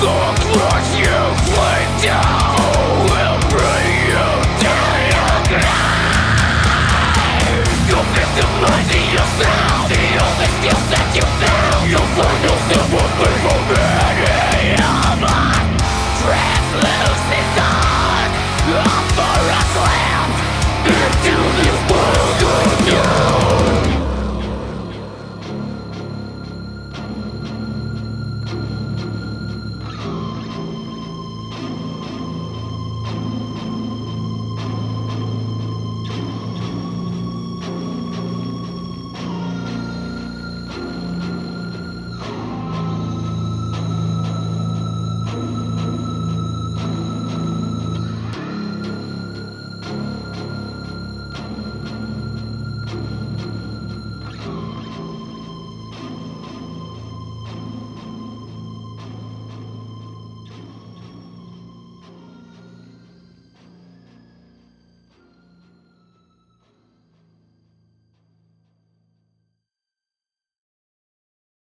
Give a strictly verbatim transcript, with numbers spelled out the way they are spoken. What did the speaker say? Look, look!